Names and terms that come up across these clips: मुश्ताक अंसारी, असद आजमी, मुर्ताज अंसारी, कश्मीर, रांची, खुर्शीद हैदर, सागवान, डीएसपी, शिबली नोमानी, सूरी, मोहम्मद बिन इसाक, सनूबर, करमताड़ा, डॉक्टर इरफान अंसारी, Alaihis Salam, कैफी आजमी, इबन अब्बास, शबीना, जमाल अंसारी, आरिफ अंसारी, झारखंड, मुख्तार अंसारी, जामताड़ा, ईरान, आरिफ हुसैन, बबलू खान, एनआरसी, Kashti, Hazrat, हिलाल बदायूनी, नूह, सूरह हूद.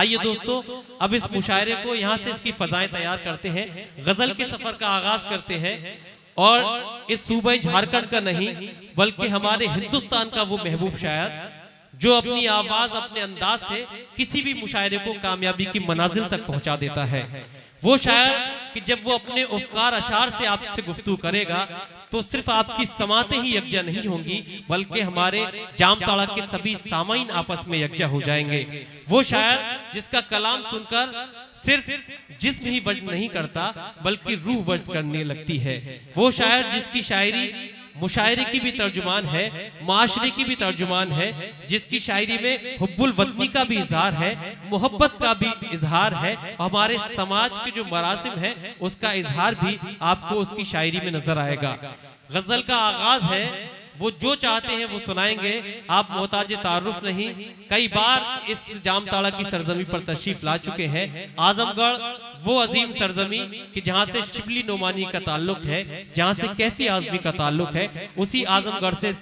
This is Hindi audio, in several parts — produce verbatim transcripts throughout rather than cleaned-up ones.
आइए दोस्तों अब इस मुशायरे को यहाँ से इसकी फजाएं तैयार करते हैं, गजल के सफर का आगाज करते हैं और इस सूबे झारखंड का नहीं बल्कि हमारे हिंदुस्तान का वो महबूब शायर जो अपनी आवाज अपने अंदाज से किसी भी मुशायरे को कामयाबी की मनाजिल तक पहुंचा देता है। वो शायर कि जब वो अपने उफ्कार अशार से आपसे गुफ्तगू करेगा तो सिर्फ आपकी समातें ही यकजा नहीं होंगी बल्कि हमारे जामताड़ा के सभी सामाइन आपस में यकजा हो जाएंगे। वो शायर जिसका कलाम सुनकर सिर्फ जिस्म ही वजद नहीं करता बल्कि रूह वजद करने लगती है। वो शायर जिसकी शायरी मुशायरे की भी तर्जुमान है, माशरे की भी तर्जुमान है, जिसकी शायरी में हुब्बुल वतनी का भी इजहार है, मोहब्बत का भी इजहार है, हमारे समाज के जो मरासिम हैं उसका इजहार भी आपको उसकी शायरी में नजर आएगा। गजल का आगाज है, वो जो चाहते हैं वो सुनाएंगे, आप मोहताज तारुफ नहीं। कई बार इस जामताड़ा की सरजमी पर तशरीफ ला चुके हैं। आजमगढ़ वो अजीम सरजमी कि जहाँ से शिबली नोमानी का ताल्लुक है, जहाँ से कैफी आजमी का ताल्लुक है, उसी आजमगढ़ से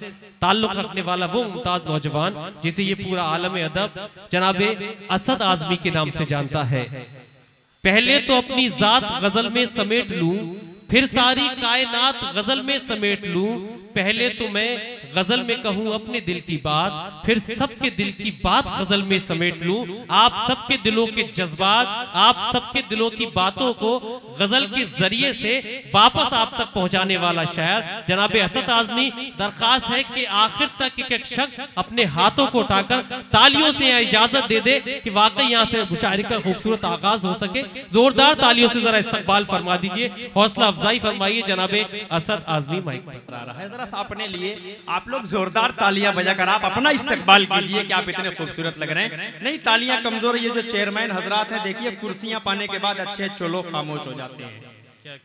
ताल्लुक रखने वाला वो मुमताज नौजवान जिसे ये पूरा आलम अदब जनाबे असद आजमी के नाम से जानता है। पहले तो अपनी जात गजल में समेट लूं, फिर सारी कायनात गजल में समेट लूं, पहले तो मैं गजल में कहूं अपने दिल की बात, फिर सबके दिल की बात गजल में समेट लूं। आप सबके दिलों के जज्बात, आप सबके दिलों की बातों को गजल के जरिए से वापस आप तक पहुंचाने वाला शायर जनाब असद आजमी, दरखास्त है कि आखिर तक एक एक शख्स अपने हाथों को उठाकर तालियों से इजाजत दे दे कि वाकई यहाँ से मुशायरे का खूबसूरत आगाज हो सके। जोरदार तालियों से जरा इस्तकबाल फरमा दीजिए, हौसला अफजाई फरमाइए। जनाब असद आजमी माइक पर आ रहा है, अपने लिए आप लोग जोरदार तालियां बजाकर आप अपना इस्तकबाल कीजिए कि आप इतने खूबसूरत लग रहे हैं। नहीं, तालियां कमजोर, ये जो चेयरमैन हजरात हैं, देखिए कुर्सियां पाने के बाद अच्छे अच्छे लोग खामोश हो जाते हैं।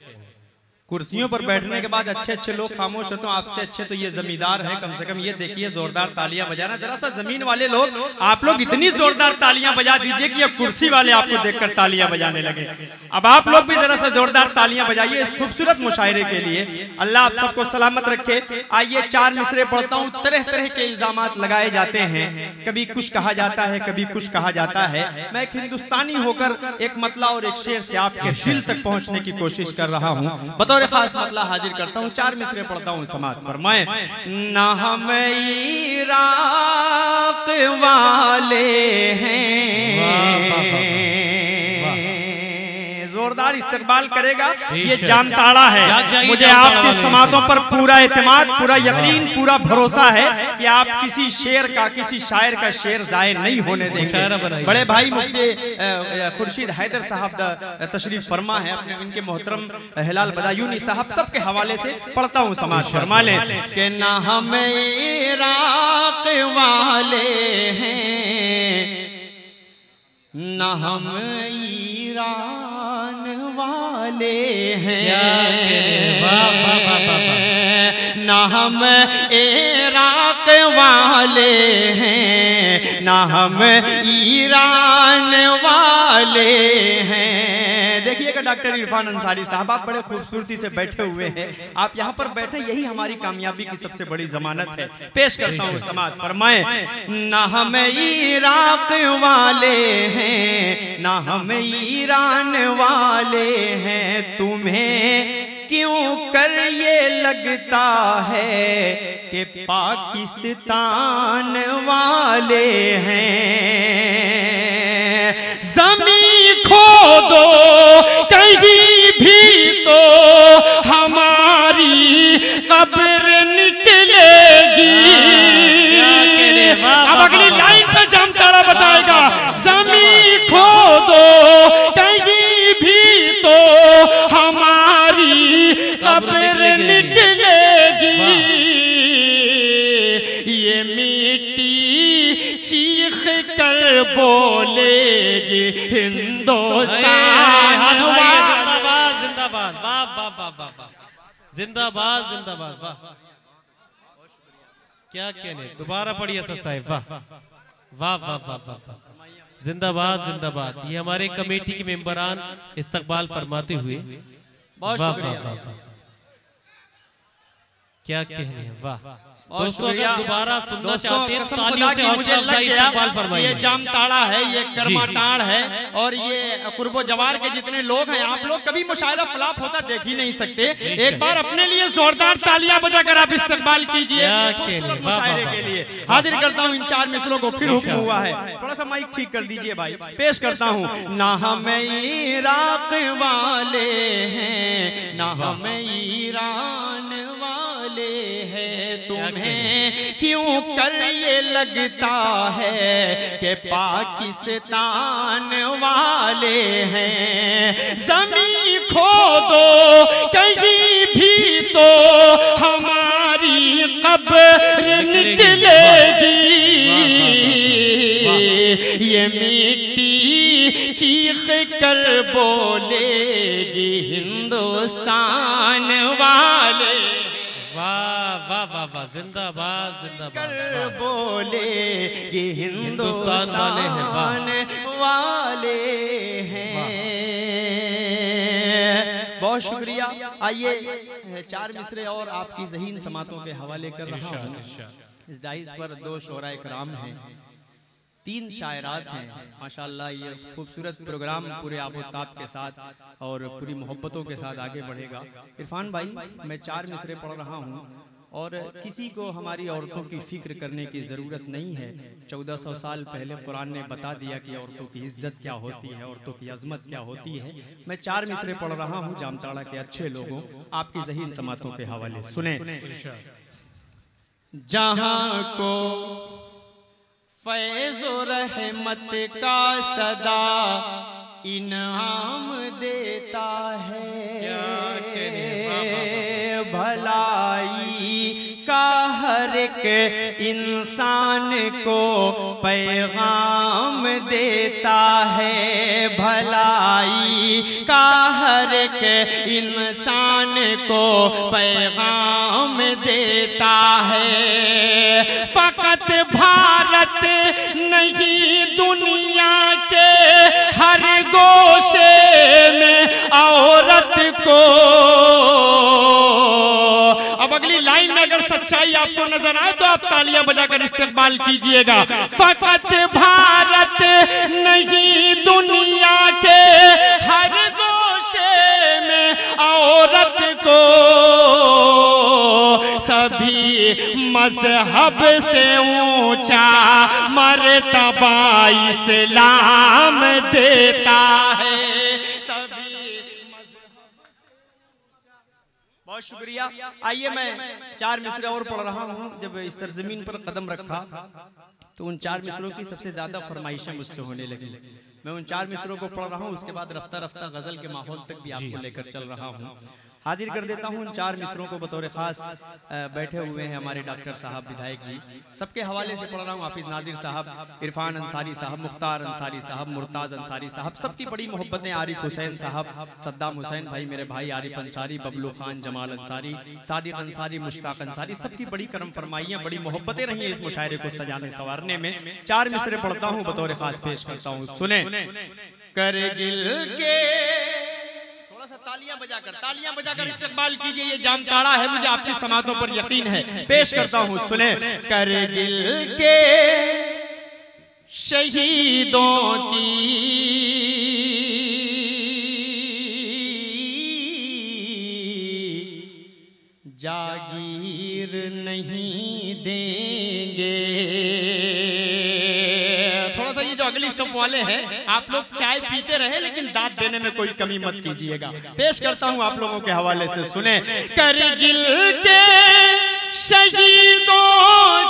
कुर्सियों पर बैठने के बाद अच्छे अच्छे लोग खामोश होते हैं, आपसे अच्छे तो ये जमींदार हैं। कम से कम ये देखिए जोरदार तालियां बजाना, जरा सा जमीन वाले लोग आप लोग इतनी जोरदार तालियां बजा दीजिए कि अब कुर्सी वाले आपको देखकर तालियां बजाने लगे। अब आप लोग भी जरा सा जोरदार तालियां बजाइए इस खूबसूरत मुशायरे के लिए। अल्लाह आप सबको सलामत रखे। आइए चार मिसरे पढ़ता हूँ। तरह तरह के इल्जाम लगाए जाते हैं, कभी कुछ कहा जाता है, कभी कुछ कहा जाता है। मैं एक हिंदुस्तानी होकर एक मतला और एक शेर से आपके दिल तक पहुँचने की कोशिश कर रहा हूँ, बतौर खास मतला हाजिर करता हूँ। चार मिसरे पढ़ता हूँ, समाज फरमाएं। ना हम इराक वाले हैं, जोरदार इस्तकबाल करेगा। ये जामताड़ा है, मुझे आपकी समातों पर पूरा एतमाद, पूरा यकीन, पूरा भरोसा है कि आप किसी शेर का, किसी शायर का शेर जाए नहीं होने देंगे। बड़े भाई मुझे खुर्शीद हैदर साहब तशरीफ फरमा है, अपने इनके मोहतरम हिलाल बदायूनी साहब सब के हवाले से पढ़ता हूँ, समाज फरमा लें। कि ना हम इराक वाले हैं, ना हम ईरान वाले हैं, ना हम इराक वाले हैं, ना हम ईरान वाले हैं। देखिएगा डॉक्टर इरफान अंसारी साहब, आप बड़े खूबसूरती से बैठे हुए हैं, आप यहाँ पर बैठे, यही हमारी कामयाबी की सबसे बड़ी जमानत है। पेश करता हूँ, समाज फरमाएं। ना हम इराक वाले हैं, ना हम ईरान वाले हैं, तुम्हें क्यों कर ये लगता है कि पाकिस्तान वाले हैं। जमीन खोदो कहीं भी तो हमारी कब्र निकलेगी। अब अगली लाइन पे जामताड़ा बताएगा। जमीन खोदो कहीं भी तो कब्र निकलेगी, ये मिट्टी चीख कर बोलेगी हिंदुस्तान जिंदाबाद जिंदाबाद। वाह वाह वाह वाह वाह, जिंदाबाद जिंदाबाद। वाह, क्या कहने, दोबारा पढ़िए असद साहब। वाह वाह वाह वाह वाह, जिंदाबाद जिंदाबाद। ये हमारे कमेटी के मेंबरान इस्तकबाल फरमाते हुए, बहुत शुक्रिया। क्या कहने, वाह। दोस्तों अगर दोबारा सुनना चाहते हैं तालियों से हौसला अफजाई इस्तेमाल फरमाइए। ये जामताड़ा है, ये करमताड़ा है और ये कुर्बो जवार के जितने लोग हैं, आप लोग कभी मुशायरा फ्लॉप होता देख ही नहीं सकते। एक बार अपने लिए जोरदार तालियां बजाकर आप इस्तेमाल कीजिए मुशायरे के लिए। हाजिर करता हूँ इन चार मिसरों को, फिर हुक्म हुआ है थोड़ा सा माइक ठीक कर दीजिए भाई, पेश करता हूँ। ना हम इराक वाले हैं ना हम ईरान वाले हैं, तुम्हें क्यों कर ये लगता है कि पाकिस्तान वाले हैं। जमीन खोदो कहीं भी तो हमारी कब्र निकलेगी, ये मिट्टी चीख कर बोलेगी हिंदुस्तान वाले। जिंदाबाद जिंदाबाद बोले ये हिंदुस्तान वाले हैं वाले हैं। बहुत शुक्रिया। आइए चार मिसरे और आपकी जहीन समातों के हवाले कर रहा हूं। इस दाइस पर दो शोरा इकराम हैं, तीन शायरात हैं। माशाल्लाह ये खूबसूरत प्रोग्राम पूरे आबोताब के साथ और पूरी मोहब्बतों के साथ आगे बढ़ेगा। इरफान भाई मैं चार मिसरे पढ़ रहा हूँ और किसी को हमारी औरतों की फिक्र करने की ज़रूरत नहीं है। चौदह सौ साल पहले कुरान ने बता दिया कि औरतों की इज्जत क्या होती है, औरतों की अजमत क्या होती है। मैं चार मिसरे पढ़ रहा हूँ जामताड़ा के अच्छे लोगों, आपकी ज़हीन समातों के हवाले सुने। जहाँ को फैज़ और रहमत का सदा इनाम देता है, भलाई का हर एक इंसान को पैगाम देता है, भलाई का हर एक इंसान को पैगाम देता है। फकत भारत नहीं दुनिया के हर गोशे में औरत को। अब अगली लाइन में अगर सच्चाई आपको नजर आए तो आप तालियां बजाकर इस्तेमाल कीजिएगा। फकत भारत नहीं दुनिया के हर गोशे में औरत को, सभी मजहब से ऊंचा मर्तबा इस्लाम देता है, सभी मजहब। बहुत शुक्रिया। आइए मैं चार मिसरे और पढ़ रहा हूँ। जब इस सरजमीन पर कदम रखा तो उन चार मिसरों की सबसे ज्यादा फरमाइशें मुझसे होने लगी। मैं उन चार मिसरों को पढ़ रहा हूँ, उसके बाद रफ्ता रफ्ता गजल के माहौल तक भी आपको लेकर चल रहा हूँ। हाजिर कर देता हूँ उन चार मिसरों को, बतौर खास बैठे हुए हैं हमारे डॉक्टर साहब विधायक जी, सबके हवाले से पढ़ रहा हूँ। हाफिज नाजिर साहब, इरफान अंसारी साहब, मुख्तार अंसारी साहब, मुर्ताज अंसारी साहब, सबकी बड़ी मोहब्बतें। आरिफ हुसैन साहब, सद्दाम हुसैन भाई मेरे भाई, आरिफ अंसारी, बबलू खान, जमाल अंसारी, सादिक अंसारी, मुश्ताक अंसारी, सबकी बड़ी करम फरमाइयाँ, बड़ी मोहब्बतें रही हैं इस मुशायरे को सजाने संवारने में। चार मिसरे पढ़ता हूँ, बतौर खास पेश करता हूँ, सुने। करगिल के तालियां बजाकर तालियां बजाकर इस्तेमाल कीजिए। ये जामताड़ा है, मुझे आपकी समातों पर यकीन है। पेश करता हूँ, सुने। करगिल के शहीदों की जागीर नहीं देंगे। अगली सब वाले हैं, आप लोग चाय पीते रहे लेकिन दाद देने में कोई कमी मत कीजिएगा। पेश करता हूं आप लोगों के हवाले से, सुने। करगिल के शहीदों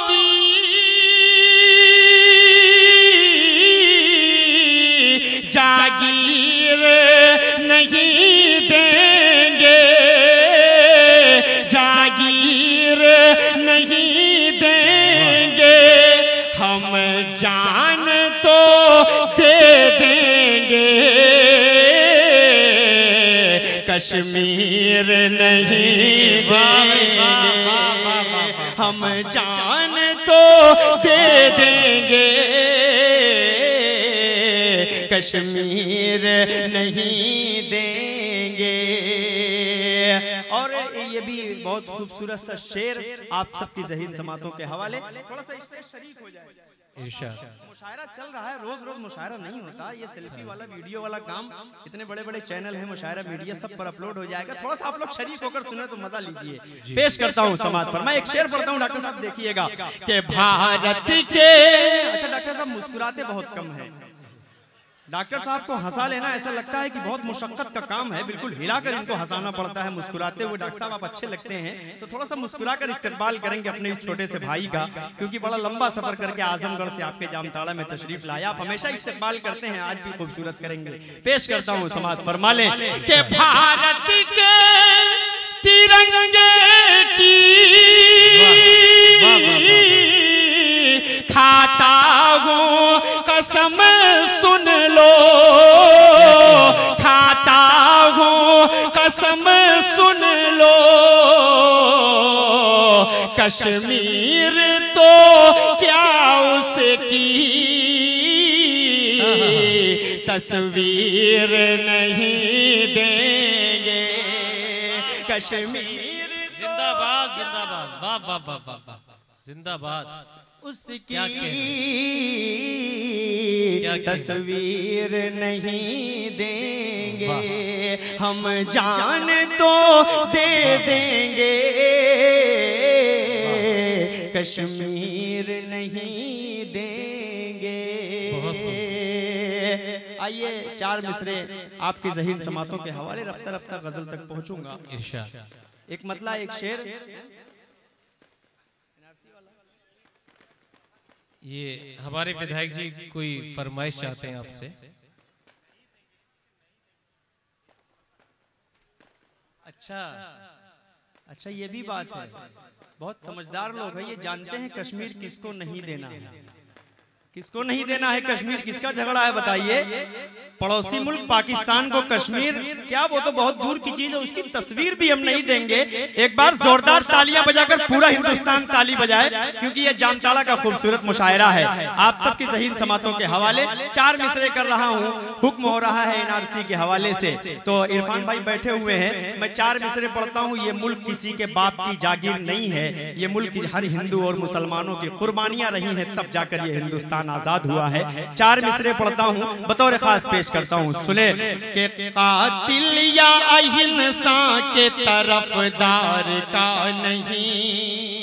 की जागीर नहीं देंगे, जागीर नहीं देंगे, हम जान तो दे देंगे, कश्मीर नहीं देंगे, हम जान तो दे देंगे, कश्मीर नहीं देंगे। और ये भी बहुत खूबसूरत सा शेर आप सबकी जहीन जमातों के हवाले। थोड़ा सा स्टेज शरीफ हो जाए, मुशायरा चल रहा है, रोज रोज मुशायरा नहीं होता, ये सेल्फी वाला वीडियो वाला काम, इतने बड़े बड़े चैनल हैं मुशायरा मीडिया सब पर अपलोड हो जाएगा, थोड़ा सा आप लोग शरीफ होकर सुने तो मजा लीजिए। पेश करता हूँ समाज पर, मैं एक शेर पढ़ता हूँ डॉक्टर साहब देखिएगा कि भारत के, अच्छा डॉक्टर साहब मुस्कुराते बहुत कम है, डॉक्टर साहब को हंसा लेना ऐसा लगता है कि बहुत मुशक्कत का काम है, बिल्कुल हिलाकर इनको हंसाना पड़ता है मुस्कुराते हुए। डॉक्टर साहब आप अच्छे लगते हैं तो थोड़ा सा मुस्कुराकर इस्तकबाल करेंगे अपने इस छोटे से भाई का, क्योंकि बड़ा लंबा सफर करके आजमगढ़ से आपके जामताड़ा में तशरीफ लाया, आप हमेशा इस्तकबाल करते हैं, आज भी खूबसूरत करेंगे। पेश करता हूँ समाज फरमा लें कि भारत के तिरंगे की खाता हूँ कसम सुन लो, खाता हूँ कसम सुन लो, कश्मीर तो क्या उसकी तस्वीर नहीं देंगे, कश्मीर जिंदाबाद जिंदाबाद, वाह वाह वाह वाह वाह जिंदाबाद, उसकी तस्वीर नहीं देंगे, हम जान तो दे देंगे, कश्मीर नहीं देंगे। आइए चार मिसरे आपकी ज़हीन समातों के हवाले, रफ्ता रफ्ता गजल तक पहुंचूंगा। एक मतला एक शेर, ये हमारे विधायक जी कोई फरमाइश चाहते हैं आपसे। अच्छा अच्छा ये भी बात है, बहुत समझदार लोग हैं, ये जानते हैं कश्मीर किसको नहीं देना है, किसको नहीं देना है कश्मीर, किसका झगड़ा है बताइए। पड़ोसी मुल्क पाकिस्तान को कश्मीर क्या, वो तो बहुत दूर की चीज है, उसकी तस्वीर भी हम नहीं देंगे। एक बार जोरदार तालियां बजाकर पूरा हिंदुस्तान ताली बजाए, क्योंकि ये जामताड़ा का खूबसूरत मुशायरा है आप सबकी ज़हीन समातों के हवाले। चार मिसरे कर रहा हूँ, हुक्म हो रहा है एनआरसी के हवाले से, तो इरफान भाई बैठे हुए हैं, मैं चार मिसरे पढ़ता हूँ। ये मुल्क किसी के बाप की जागीर नहीं है, ये मुल्क हर हिंदू और मुसलमानों की कुर्बानियां रही है, तब जाकर ये हिंदुस्तान आजाद हुआ है। चार मिसरे पढ़ता हूँ बतौर खास पेश करता हूँ, सुने के कातिल या अहिंसा के तरफदार का नहीं।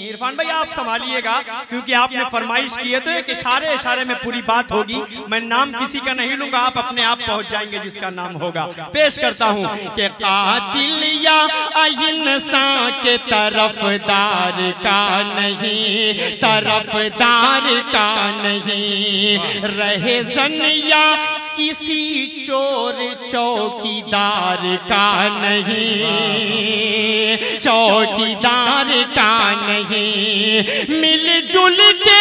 इरफान भाई आप संभालिएगा, क्योंकि आपने फरमाइश की है तो एक इशारे इशारे में पूरी बात होगी, मैं नाम किसी का नहीं लूंगा, आप अपने आप पहुंच जाएंगे जिसका नाम होगा। पेश करता हूँ के कातिल या अहिंसा के तरफदार का नहीं, तरफदार का नहीं, रहे सन या किसी चोर चौकीदार का नहीं, चौकीदार का नहीं, मिलजुल के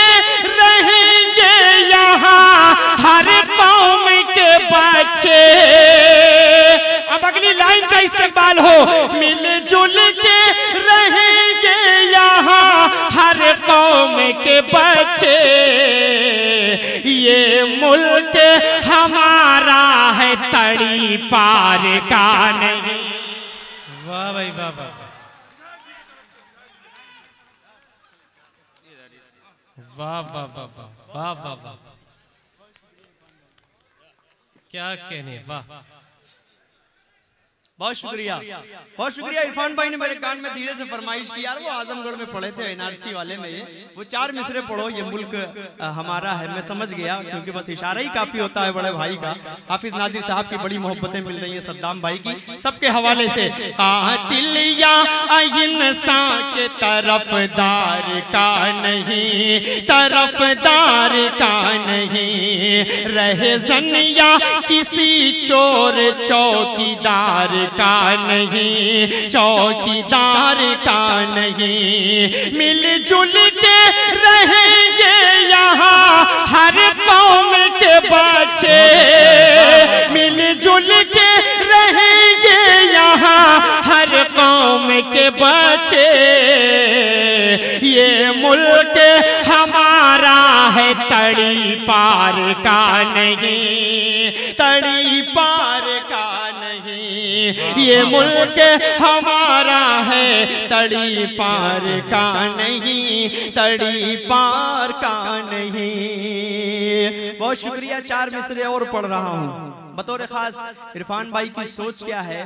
रहेंगे यहाँ हर कौम के बच्चे। अब अगली लाइन का इस्तेमाल हो, मिलजुल के रहेंगे यहाँ हर कौम के बच्चे, ये मुल्क हमारा है तड़ी पार का नहीं। वाह भाई वाह वाह वाह वाह वाह वाह वाह वाह वाह, क्या कहने, वाह बहुत शुक्रिया बहुत शुक्रिया। इरफान भाई ने मेरे कान में धीरे से फरमाइश की, यार वो आजमगढ़ में पढ़े थे एनआरसी वाले में, ये वो चार मिसरे पढ़ो, ये मुल्क हमारा है, मैं समझ गया, क्योंकि बस इशारा ही काफी होता है बड़े भाई का। हाफिज नाजिर साहब की बड़ी मोहब्बतें मिल रही है सद्दाम भाई की, सबके हवाले से कातिल या अहिंसा के तरफदार का नहीं, तरफदार का नहीं, रहे सन या किसी चोर चौकीदार का नहीं, चौकीदार का नहीं, मिलजुल के रहेंगे यहाँ हर कौम के बच्चे, मिलजुल के रहेंगे यहाँ हर कौम के बच्चे, ये मुल्क हमारा है तड़ी पार का नहीं, तड़ी पार का नहीं, ये मुल्क हमारा पारा है, तड़ी पार का नहीं, तड़ी पार का नहीं। बहुत शुक्रिया। चार मिसरे और पढ़ रहा हूँ। बतौर खास इरफान भाई की सोच क्या है,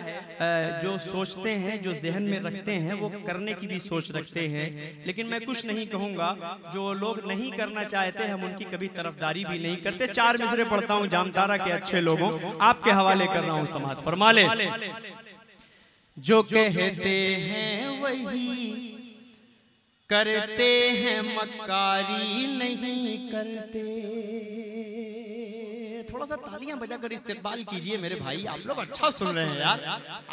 जो सोचते हैं, जो जहन में रखते हैं, वो करने की भी सोच रखते हैं। लेकिन मैं कुछ नहीं कहूँगा, जो लोग नहीं करना चाहते हम उनकी कभी तरफदारी भी नहीं करते। चार मिसरे पढ़ता हूँ जामताड़ा के अच्छे लोगों, आपके हवाले कर रहा हूँ। समाज फरमा ले, जो कहते हैं वही करते हैं, मक्कारी नहीं करते। थोड़ा सा तालियां बजाकर इस्तेमाल कीजिए मेरे भाई। आप लोग अच्छा सुन रहे हैं यार,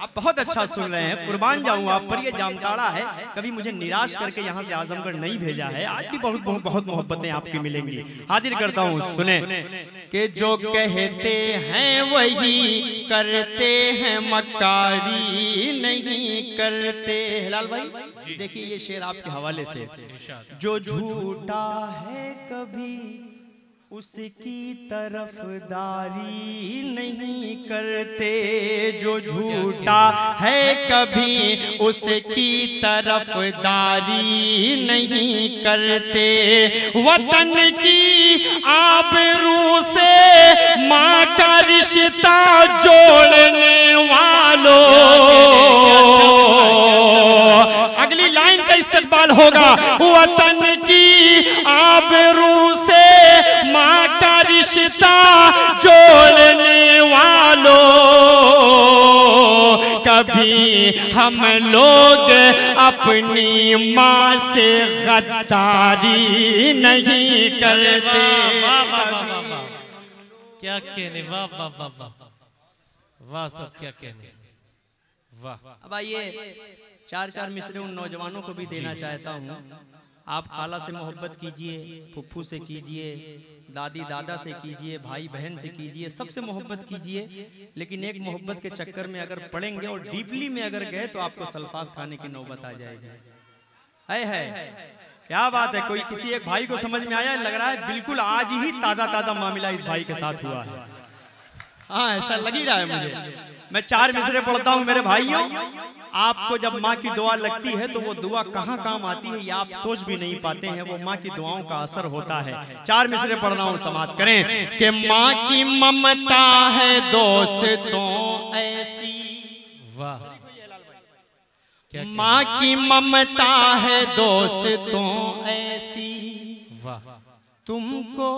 आप बहुत अच्छा सुन रहे हैं। कुर्बान जाऊँ आप पर, ये जामताड़ा है, कभी मुझे निराश करके यहाँ से आजमगढ़ नहीं भेजा है। आज भी बहुत बहुत, बहुत मोहब्बतें आपकी मिलेंगी। हाजिर करता हूँ, सुने कि जो कहते हैं वही करते हैं, मक्कारी नहीं करते। हिलाल भाई देखिए ये शेर आपके हवाले से, जो झूठा है कभी उसकी तरफदारी नहीं करते, जो झूठा है कभी उसकी तरफदारी नहीं करते। वतन की आबरू से माँ का रिश्ता जोड़ने वालों, अगली लाइन का इस्तेमाल होगा, वतन की आबरू से माँ का रिश्ता जोड़ने वालों, कभी हम लोग अपनी माँ से गद्दारी नहीं करते। क्या कहने, वाह वाह वाह वाह वाह, सब क्या कहने, वाह। अब आइए, चार चार मिसरे उन नौजवानों को भी देना चाहता हूँ। आप खाला से मोहब्बत कीजिए, फुफ्फू से कीजिए, दादी दादा से कीजिए, भाई बहन से कीजिए, सबसे मोहब्बत कीजिए। लेकिन एक मोहब्बत के चक्कर में अगर पड़ेंगे और डीपली में अगर गए तो आपको सल्फाज खाने की नौबत आ जाएगी। है है क्या बात है, कोई किसी एक भाई को समझ में आया? लग रहा है बिल्कुल आज ही ताज़ा ताज़ा मामला इस भाई के साथ हुआ है। हाँ, ऐसा लग ही रहा है मुझे। मैं चार मिसरे पढ़ता हूँ मेरे भाइयों। आपको जब माँ की दुआ लगती है तो वो दुआ कहाँ काम आती है ये आप सोच भी नहीं पाते हैं, वो माँ की दुआओं का असर होता है। चार मिसरे पढ़ रहा हूँ, समाप्त करें। कि माँ की ममता है दोस्तों ऐसी, वाह। माँ की ममता है दोस्तों ऐसी, वाह। तुमको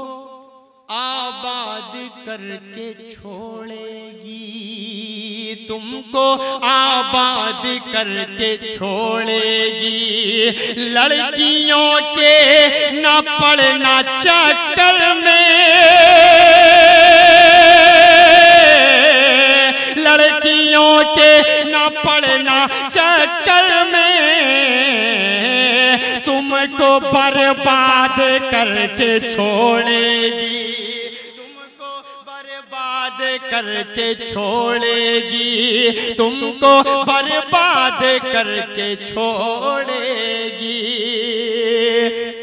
आबाद करके छोड़ेगी, तुमको आबाद करके छोड़ेगी। लड़कियों के न पड़ना चक्कर में, लड़कियों के न पड़ना चक्कर में, तुमको बर्बाद करके छोड़ेगी, करके छोड़ेगी, तुमको बर्बाद करके छोड़ेगी।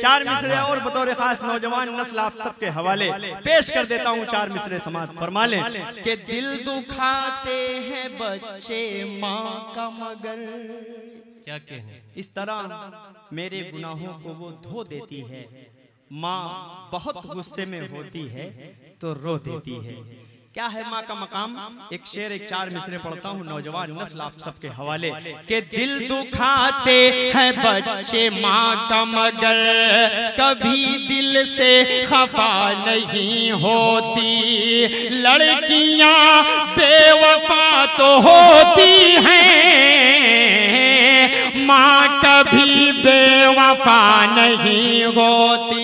चार मिसरे और बतौर खास नौजवान नस्ल आप सबके हवाले पेश कर देता हूँ। चार मिसरे समाज फरमा लें। के दिल दुखाते हैं बच्चे माँ का, मगर क्या कहने, इस तरह मेरे गुनाहों को वो धो देती है। माँ बहुत गुस्से में होती है तो रो देती है। क्या है माँ का मकाम? एक शेर, एक चार मिसरे पढ़ता हूँ नौजवान नस्ल आप सबके हवाले। के दिल दुखाते हैं बच्चे माँ का, मगर कभी दिल से खफा नहीं होती। लड़कियाँ बेवफा तो होती हैं, माँ कभी बेवफा नहीं होती।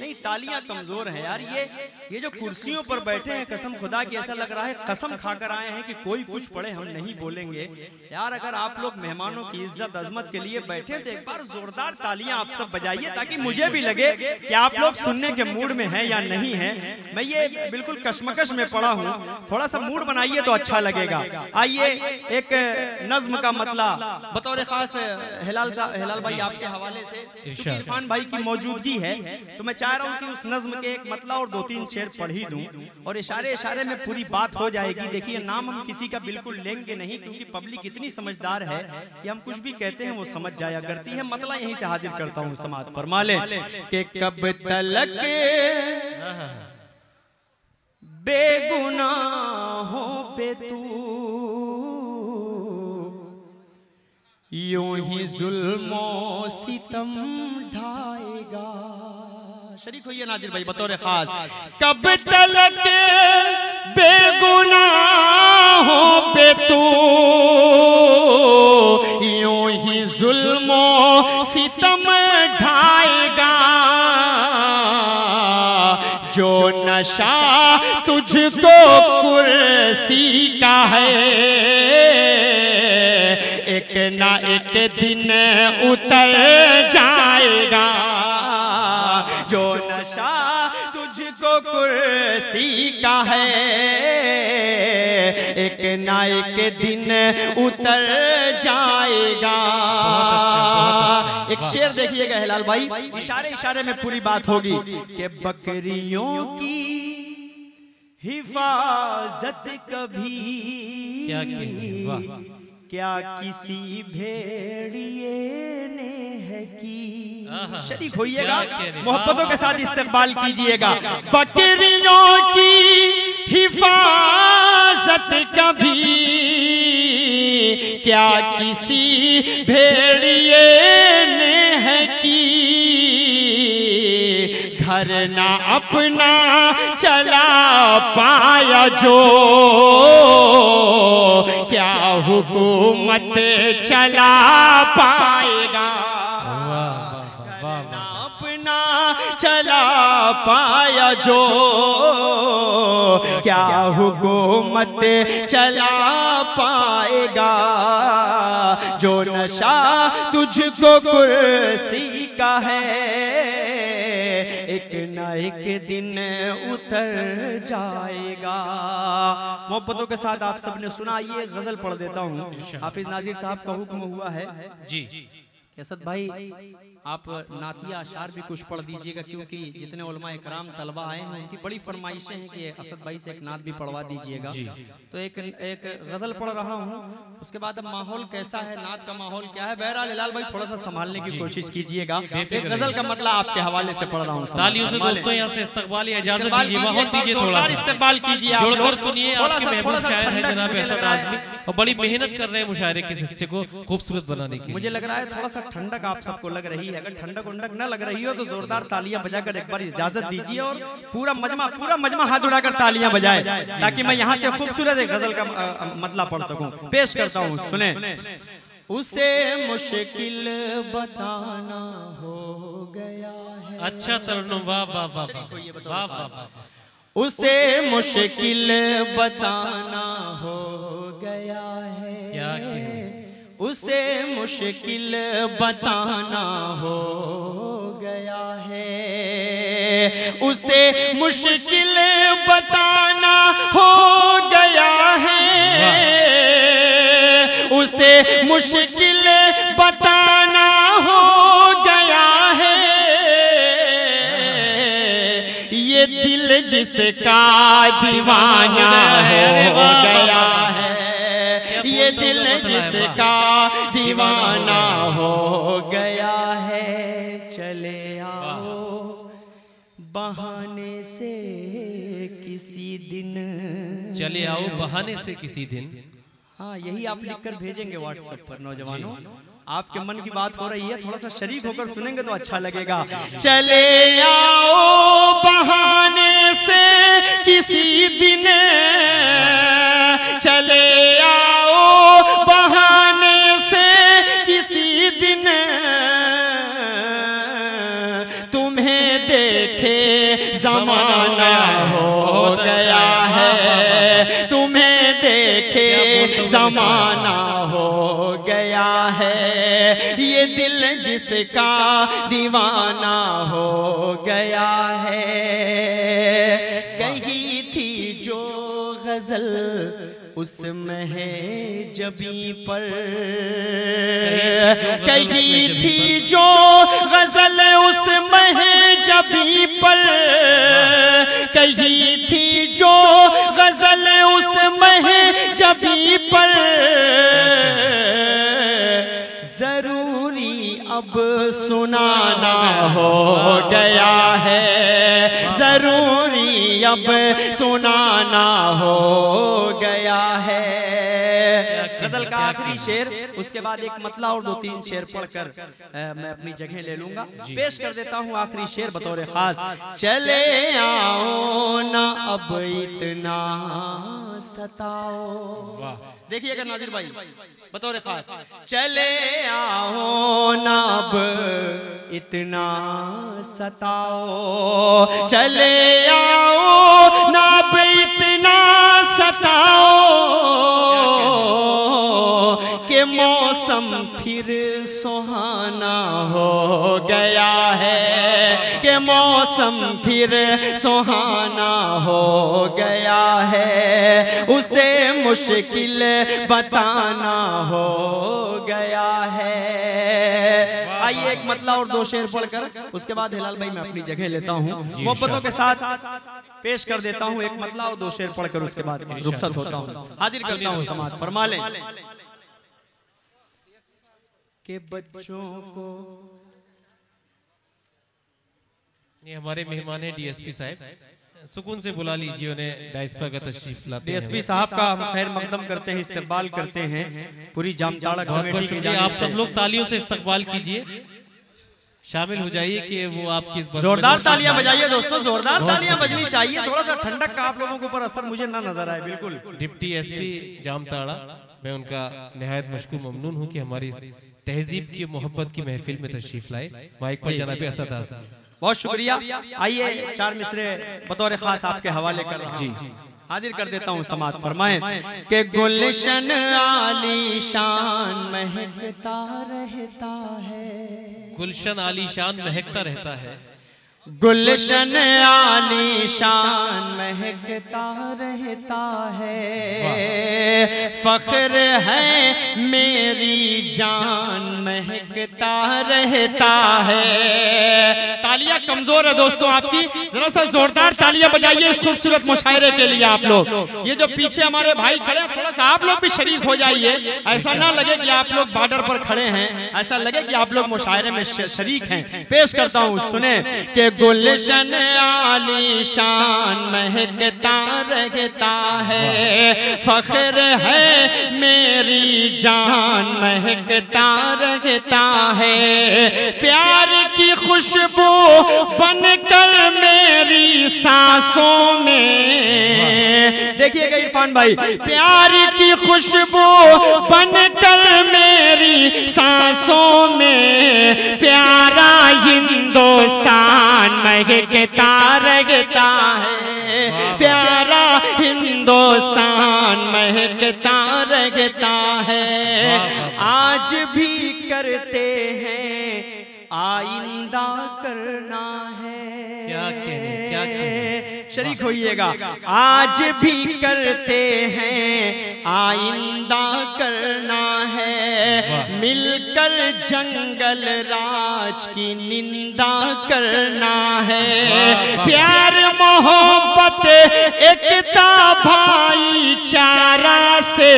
नहीं, तालियाँ कमजोर है यार। ये ये जो कुर्सियों पर बैठे हैं, कसम खुदा की ऐसा लग रहा है कसम खाकर आए हैं कि कोई कुछ पड़े हम नहीं बोलेंगे। यार अगर आप लोग मेहमानों की इज्जत अजमत के लिए बैठे तो एक बार जोरदार तालियां आप सब बजाइए, ताकि मुझे भी लगे कि आप लोग सुनने के मूड में हैं या नहीं हैं। मैं ये बिल्कुल कशमकश में पड़ा हूँ, थोड़ा सा मूड बनाइए तो अच्छा लगेगा। आइए, एक नज्म का मतला बतौर खास हिलाल हिलाल भाई आपके हवाले से, इरफान भाई की मौजूदगी है तो मैं चाह रहा हूँ कि उस नज्म के एक मतला और दो तीन शेर पढ़ ही दूं और इशारे इशारे में पूरी बात हो जाएगी। देखिए, नाम हम किसी का बिल्कुल लेंगे नहीं, क्योंकि पब्लिक इतनी समझदार है कि हम कुछ भी कहते हैं वो समझ जाया करती है। मतला यहीं से हाजिर करता हूँ, समाज फरमा लें कि कब तलक बेगुनाहों पे तू यूं ही जुल्मों सितम ढाएगा। शरीक होइए नाजिर भाई बतौर खास। कब तलक बेगुनाहों पे तू यूं ही जुल्मों सितम ढाएगा, जो नशा तुझको कुर्सी का है एक ना एक दिन उतर जाएगा, जो नशा तुझको कुर्सी का है एक ना एक दिन उतर जाएगा। एक शेर देखिएगा हिलाल भाई, इशारे इशारे में पूरी बात होगी कि बकरियों की हिफाजत कभी क्या की क्या किसी भेड़िए ने है की। शरीक होइएगा, मोहब्बतों के साथ इस्तकबाल कीजिएगा। बकरियों की हिफाजत कभी क्या किसी भेड़िए ने है की, घर ना अपना चला पाया जो क्या हुकूमत चला पाएगा, ना अपना चला पाया जो क्या हुकूमत चला पाएगा, जो नशा तुझको कुर्सी का है एक ना एक दिन उतर जाएगा। मोहब्बतों के साथ आप सबने सुना। ये गजल पढ़ देता हूँ, हाफिज नाजिर साहब का हुक्म हुआ है जी। असद भाई आप नातिया अशार भी कुछ पढ़ दीजिएगा, क्योंकि जितने उलमाए कराम तलबा आए हैं उनकी बड़ी फरमाइशें हैं कि असद भाई से एक नात भी पढ़वा दीजिएगा। तो एक एक गजल पढ़ रहा हूँ, उसके बाद अब माहौल कैसा है, नात का माहौल क्या है, बहरहाल हिलाल भाई थोड़ा सा संभालने की कोशिश कीजिएगा। एक गजल का मतलब आपके हवाले से पढ़ रहा हूँ, इस्तेमाल कीजिए। और बड़ी मेहनत कर रहे हैं मुशायरे के हिस्से को खूबसूरत बनाने की। मुझे लग रहा है थोड़ा सा ठंडक आप सबको लग रही है, अगर ठंडक उंडक न लग रही हो तो जोरदार तालियां बजाकर एक बार इजाजत दीजिए और पूरा मजमा पूरा मजमा हाथ उठाकर तालियां बजाए, ताकि मैं यहाँ से खूबसूरत एक गजल का मतलब पढ़ सकूं। पेश करता हूँ, सुने। उसे मुश्किल बताना हो गया है। अच्छा तरन्नुम, वाह वाह वाह वाह। उसे मुश्किल बताना हो गया है, क्या उसे मुश्किल बताना हो गया है, उसे मुश्किल बताना हो गया है, उसे मुश्किल बताना हो गया है, ये दिल जिसका दीवाना हो गया है, ये दिल जिसका दीवाना हो गया है, चले आओ बहाने से किसी दिन, चले आओ बहाने से किसी दिन। हाँ, यही आप लिखकर भेजेंगे व्हाट्सएप पर नौजवानों, आपके मन की बात हो रही है, थोड़ा सा शरीफ होकर सुनेंगे तो अच्छा लगेगा। चले आओ बहाने से किसी दिन, चले आओ बहाने से किसी दिन, तुम्हें देखे जमाना हो गया है, तुम्हें देखे जमाना हो गया है, ये दिल जिसका दीवाना हो गया है, कही थी जो गजल उसमें है जबी पर, कही थी जो गजल उसमें है जबी पर कही थी जो गजल उस महजबी पर जरूरी अब सुनाना हो गया है, जरूरी अब सुनाना हो गया है। गजल का आखिरी शेर, उसके बाद एक मतला और दो तीन शेर पढ़कर मैं अपनी जगह ले लूंगा। पेश कर देता हूँ आखिरी शेर बतौर खास। चले आओ ना अब इतना सताओ, देखिएगा नाजिर भाई बतौर खास। चले आओ ना अब इतना सताओ, चले आओ ना अब इतना सताओ के मौसम फिर सुहाना हो गया है, के मौसम फिर सुहाना हो गया है, उसे मुश्किल बताना हो गया है। आइए एक मतला और दो शेर पढ़कर उसके बाद हिलाल भाई मैं अपनी जगह लेता हूँ। मोहब्बतों के साथ पेश कर देता हूँ एक मतला और दो शेर पढ़कर उसके बाद रुखसत होता हूँ, हाजिर करता हूँ समाज। फरमा लें के बच्चों को, ये हमारे मेहमान है डीएसपी साहब, सुकून से बुला लीजिए उन्हें डायस्पर का तशरीफ लाते हैं। डीएसपी साहब का हम खैर मकदम करते हैं, इस्तकबाल करते हैं पूरी जामताड़ा कमेटी की। आप सब लोग तालियों से इस्तकबाल कीजिए, शामिल हो जाइए कि वो आपकी इस जोरदार तालियां बजाइए। दोस्तों जोरदार तालियां बजनी चाहिए, थोड़ा सा ठंडक का आप लोगों के ऊपर असर मुझे ना नजर आए। बिल्कुल, डिप्टी एसपी जामताड़ा, मैं उनका नहायत मशकूर ममनून हूँ कि हमारी तहजीब की मोहब्बत की महफिल में तशरीफ लाए। माइक पर जनाब असद आजमी, बहुत शुक्रिया। आइए चार मिसरे बतौर खास आपके हवाले कर जी हाजिर कर देता हूँ समाज। फरमाएं के गुलशन आलीशान महकता रहता है, गुलशन आलीशान महकता रहता है, गुलशन आलीशान महकता रहता है, फख्र है मेरी जान महकता रहता है। तालियां कमजोर है दोस्तों आपकी, जरा सा जोरदार तालियां बजाइए इस खूबसूरत मुशायरे के लिए। आप लोग ये जो पीछे हमारे भाई खड़े हैं, थोड़ा सा आप लोग भी शरीक हो जाइए, ऐसा ना लगे कि आप लोग बॉर्डर पर खड़े हैं, ऐसा लगे कि आप लोग मुशायरे में शरीक हैं। पेश करता हूँ, सुने के गुलशन आलीशान महकता रहता है, फख्र है मेरी जान महकता रहता है, प्यार की खुशबू बनकर मेरी सांसों में, देखिएगा इरफान भाई, प्यार की खुशबू बनकर मेरी सांसों में, प्यारा हिंदुस्तान महकता रहता है, प्यारा हिंदुस्तान महकता रहता है, आज भी करते हैं आइंदा करना है। क्या कहने, क्या कहने, शरीक होइएगा। आज भी करते हैं आइंदा करना है, मिलकर जंगल राज की निंदा करना है, प्यार मोहब्बत एकता भाईचारा से,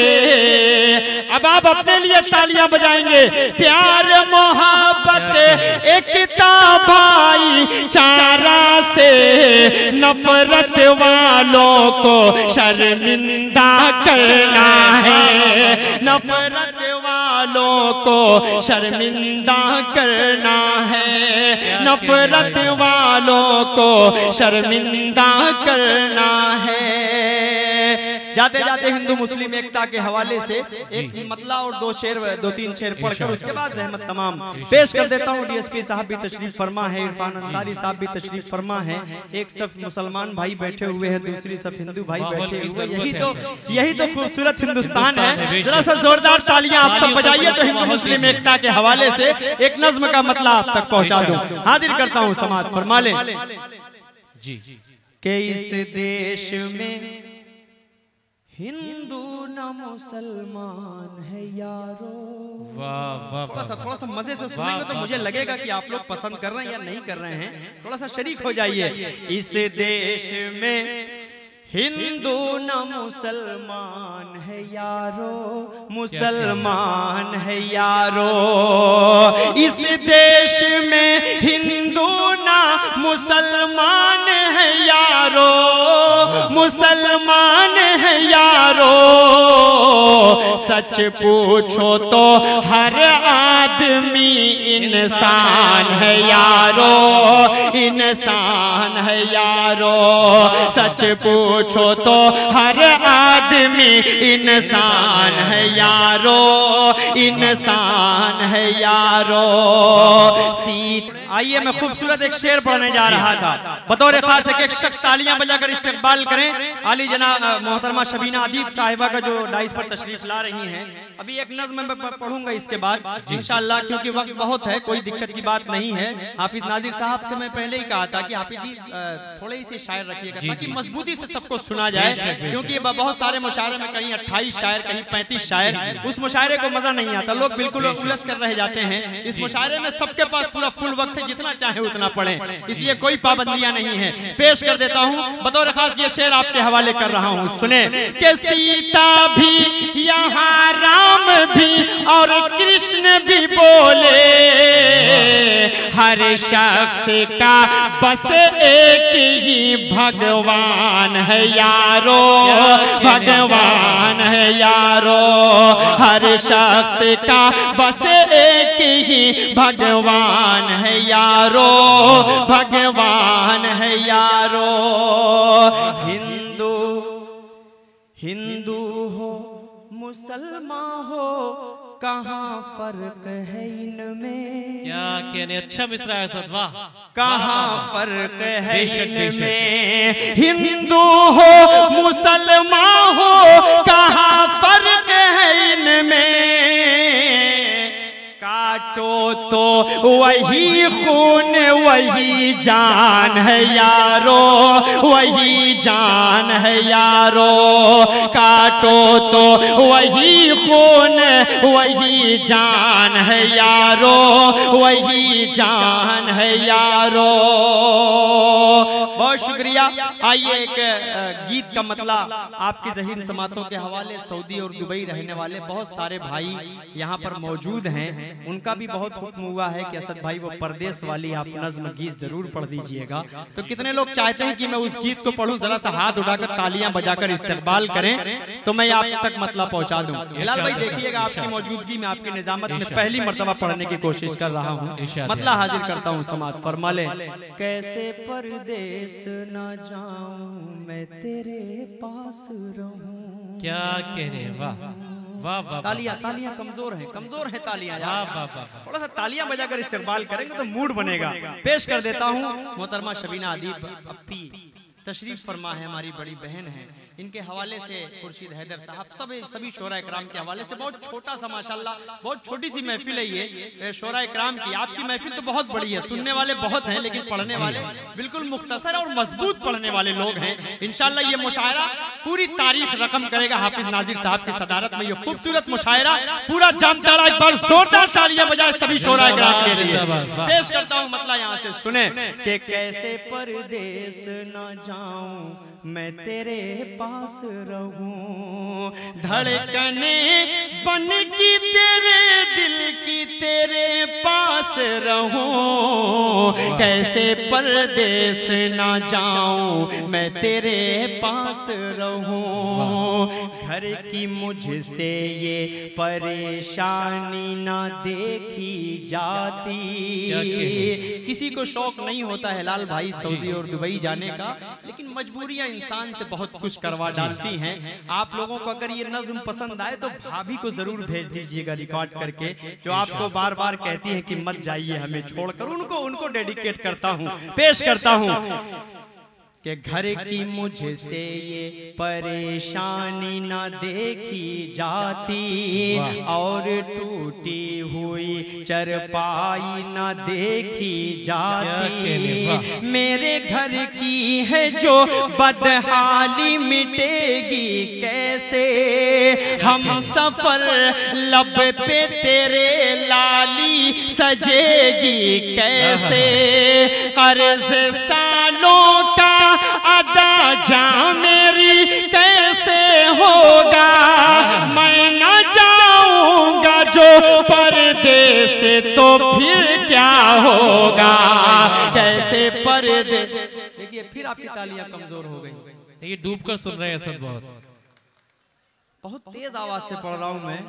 अब आप अपने लिए तालियां बजाएंगे। प्यार मोहब्बत एकता भाईचारा से, नफरत नफरत वालों को शर्मिंदा करना है, नफरत वालों को शर्मिंदा करना है, नफरत वालों को शर्मिंदा करना है। जाते जाते हिंदू मुस्लिम एकता के हवाले से एक मतला और दो शेर, दो तीन शेर पढ़कर उसके बाद जहमत तमाम पेश कर देता हूँ। डीएसपी साहब भी तशरीफ फरमा है, इरफान अंसारी साहब भी तशरीफ फरमा है, एक सब मुसलमान भाई बैठे हुए हैं, दूसरी सब हिंदू भाई बैठे हुए, यही तो यही तो खूबसूरत हिंदुस्तान है। जरा सा जोरदार तालियां आप तक बजाइए तो हिंदू मुस्लिम एकता के हवाले से एक नज्म का मतला आप तक पहुँचा दूं। हाजिर करता हूँ समाज। फरमा लें के इस देश में हिंदू न मुसलमान है यारो। वाह वाह, थोड़ा सा थोड़ा सा मजे से सुनेंगे तो मुझे लगेगा कि आप लोग पसंद कर रहे हैं या नहीं कर रहे हैं। थोड़ा सा शरीक हो जाइए। इस देश में हिंदू न मुसलमान है यारो, मुसलमान है यारो। इस देश में हिंदू न मुसलमान है यारो, मुसलमान है यारो। सच पूछो तो हर आदमी इंसान है यारो, इंसान है यारो। सच पूछो तो हर आदमी इंसान है यारो, इंसान है यारो। सीट आइए, मैं खूबसूरत एक शेर पढ़ने जा रहा था, बतौर खास एक शख्स तालियां बजाकर इस्तेमाल करें आली जनाब मोहतरमा शबीना अदीब साहिबा का, जो डाइस पर तशरीफ ला रही हैं। अभी एक नज्म मैं पढ़ूंगा इसके बाद इंशाल्लाह, क्योंकि वक्त बहुत है, कोई दिक्कत की बात नहीं है। हाफिज नाजिर साहब से मैं पहले ही कहा था कि हाफिज जी थोड़े से शायर रखिएगा ताकि मजबूती से सबको सुना जाए, क्योंकि बहुत सारे मुशायरे में कहीं अट्ठाईस शायर, कहीं पैंतीस शायर, उस मुशायरे को मजा नहीं आता, लोग बिल्कुल उलझ कर रह जाते हैं। इस मुशायरे में सबके पास पूरा फुल वक्त, जितना चाहे उतना पढ़े, इसलिए कोई पाबंदियां नहीं है। पेश कर देता हूं, बतौर खास ये शेर आपके हवाले कर रहा हूं, सुने। कि सीता भी यहाँ, राम भी और कृष्ण भी बोले, हर शख्स का बस एक ही भगवान है यारो, भगवान है यारो। हर शख्स का बस एक ही भगवान है यारो, भगवान है यारो। हिंदू हिंदू हो मुसलमान हो, कहाँ फर्क है इनमें। क्या कहने, अच्छा मिसरा है सद, वाह। कहाँ फर्क है इनमें, हिंदू हो मुसलमान हो, कहाँ फर्क है इनमें। काटो तो वही खून वही जान है यारो, वही जान है यारो। काटो तो वही खून वही जान है यारो, वही जान है यारो। बहुत शुक्रिया। आइए एक गीत का मतला आपके जहीन समातों के हवाले। सऊदी और दुबई रहने वाले बहुत सारे भाई यहाँ पर मौजूद हैं, उनका भी बहुत हुक्म हुआ है कि असद भाई वो परदेश वाली आप नज्म गीत जरूर पढ़ दीजिएगा। तो कितने लोग चाहते हैं कि मैं उस गीत को पढ़ूं, जरा सा हाथ उठाकर तालियां बजाकर इस्तेमाल करें तो मैं आप तक मतलब पहुंचा दूं। हिलाल भाई देखिएगा, आपकी मौजूदगी में, आपकी निजामत में पहली मरतबा पढ़ने की कोशिश कर रहा हूँ। मतला हाजिर करता हूँ, समाज फरमा ले। कैसे परदेश न जाऊं मैं तेरे पास रहूं। क्या कह रहे, वाह वाह वाह। तालियां तालियां कमजोर है, कमजोर है तालियां। वाह वाह वाह। थोड़ा सा तालियां बजाकर इस्तेमाल करेंगे तो मूड बनेगा। पेश कर देता हूँ, मोहतरमा शबीना अदीब अप्पी तशरीफ फरमा है, हमारी बड़ी बहन है। इनके हवाले से खुर्शीद हैदर साहब, सब सभी शोरा इकराम के हवाले से, बहुत छोटा सा माशाल्लाह, बहुत छोटी सी महफिल है ये शोरा इकराम की। आपकी महफिल तो बहुत बड़ी है, सुनने वाले बहुत हैं, लेकिन पढ़ने वाले बिल्कुल मुख्तसर और मजबूत पढ़ने वाले लोग हैं। इंशाल्लाह ये मुशायरा पूरी तारीख रकम करेगा हाफिज नाजिर साहब की सदारत में। ये खूबसूरत मुशायरा पूरा जामताड़ा एक बार जोरदार तालियां बजाए सभी शोरा इकराम के लिए। पेश करता हूँ मतला यहाँ से, सुने। कि कैसे परदेश न जाऊं मैं तेरे पास रहूं, धड़कने बन की तेरे दिल की तेरे पास रहूं। कैसे परदेश ना जाऊं मैं तेरे पास रहूं, घर की मुझसे ये परेशानी ना देखी जाती। किसी को शौक नहीं होता है हिलाल भाई सऊदी और दुबई जाने का, लेकिन मजबूरियां इंसान से बहुत कुछ करवा डालती हैं। आप लोगों को अगर ये नज़्म पसंद आए तो भाभी को जरूर भेज दीजिएगा रिकॉर्ड करके, जो आपको बार बार कहती हैं कि मत जाइए हमें छोड़कर, उनको उनको डेडिकेट करता हूँ। पेश करता हूँ कि घर की मुझसे ये परेशानी न देखी जाती और टूटी हुई चरपाई न देखी जाती। मेरे घर की है जो बदहाली मिटेगी कैसे, हम सफर लब पे तेरे लाली सजेगी कैसे। कर्ज सालों का अदा जा मेरी कैसे होगा, मैं न जाऊंगा जो परदेश तो फिर क्या होगा, कैसे परदे। देखिए फिर आपकी तालियां कमजोर हो गई। देखिए डूबकर सुन रहे हैं सब, बहुत बहुत तेज आवाज से पढ़ रहा हूं मैं,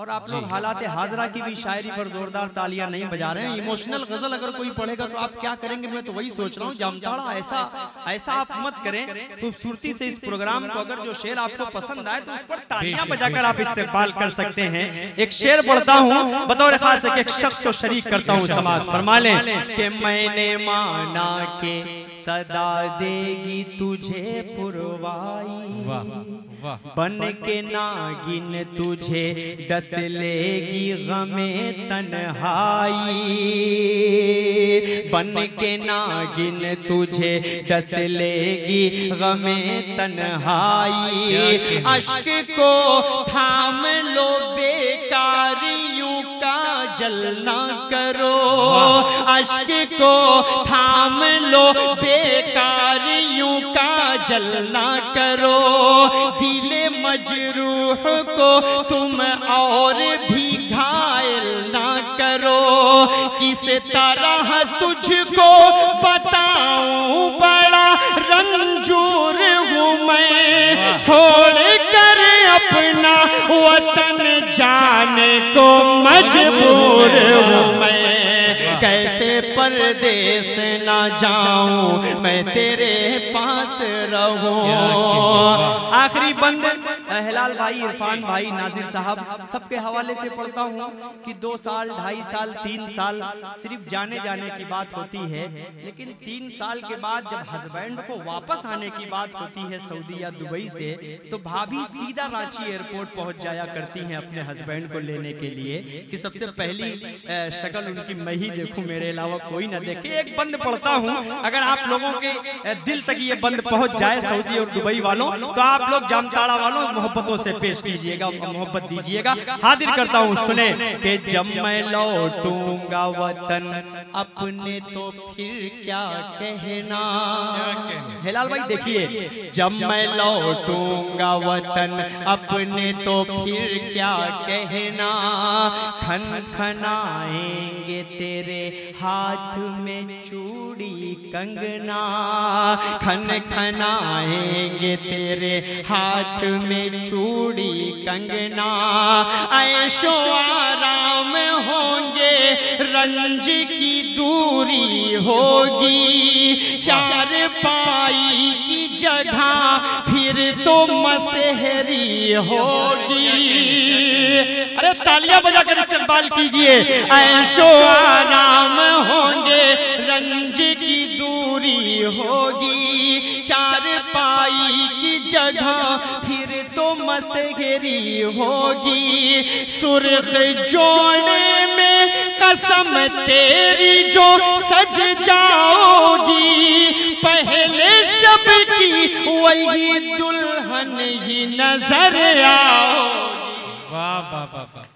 और आप लोग हालात हाजरा की भी शायरी पर जोरदार तालियां नहीं बजा रहे हैं। इमोशनल गजल अगर कोई पढ़ेगा तो आप क्या करेंगे, मैं तो वही सोच रहा हूं जामताड़ा ऐसा ऐसा आप मत करें। खूबसूरती से इस प्रोग्राम को अगर जो शेर आपको पसंद आए तो उस पर तालियां बजाकर आप इस्तेमाल कर सकते हैं। एक शेर पढ़ता हूँ बतौर खास एक शख्स को शरीक करता हूँ समाज। फरमा लें कि मैंने माना के सदा देगी तुझे पुरवाई, बन के नागिन तुझे डस लेगी गमे तन्हाई, बन के नागिन तुझे डस लेगी गमे तन्हाई। अश्क को थाम लो बेकारियों का जलना करो, अश्क को थाम लो बेकारियों का जलना करो। दिले मजरूह को तुम और भी घायल ना करो, किस तरह तुझको बताऊं बड़ा रंजूर हूँ मैं, छोड़ कर अपना वतन जाने को मजबूर हूँ मैं। कैसे परदेश ना जाऊं मैं तेरे पास रहूं। आखिरी बंदन हिलाल भाई, इरफान भाई, नाजिर साहब, सबके हवाले से पढ़ता हूं कि दो साल ढाई साल तीन साल सिर्फ जाने जाने की बात होती है, लेकिन तीन साल के बाद जब हस्बैंड को वापस आने की बात होती है सऊदी या दुबई से, तो भाभी सीधा रांची एयरपोर्ट पहुंच जाया करती हैं अपने हस्बैंड को लेने के लिए कि सबसे पहली शक्ल उनकी मैं ही देखूं, मेरे अलावा कोई ना देखे। एक बंद पढ़ता हूं, अगर आप लोगों के दिल तक ये बंद पहुंच जाए सऊदी और दुबई वालों, तो आप लोग जामताड़ा वालों मोहब्बतों से पेश कीजिएगा, मोहब्बत दीजिएगा। हाजिर करता हूं, सुने कि जब मैं लौटूंगा वतन अपने तो फिर क्या कहना। हिलाल भाई देखिए, जब मैं लौटूंगा वतन अपने तो फिर क्या कहना, खन खनाएंगे तेरे हाथ में चूड़ी कंगना, खन खनाएंगे तेरे हाथ में चूड़ी कंगना। ऐशो आराम होंगे रंज की दूरी होगी, चार पाई की जगह फिर तो मसहरी होगी। अरे तालियां बजाकर इस्तेमाल कीजिए। ऐशो आराम होंगे रंज की दूरी होगी, चार पाई की जगह फिर तो मसहरी होगी। सुर्ख जोड़े में कसम तेरी जो सज जाओगी, पहले शब की वही दुल्हन ही नजर आओगी। वाह वाह वाह वाह।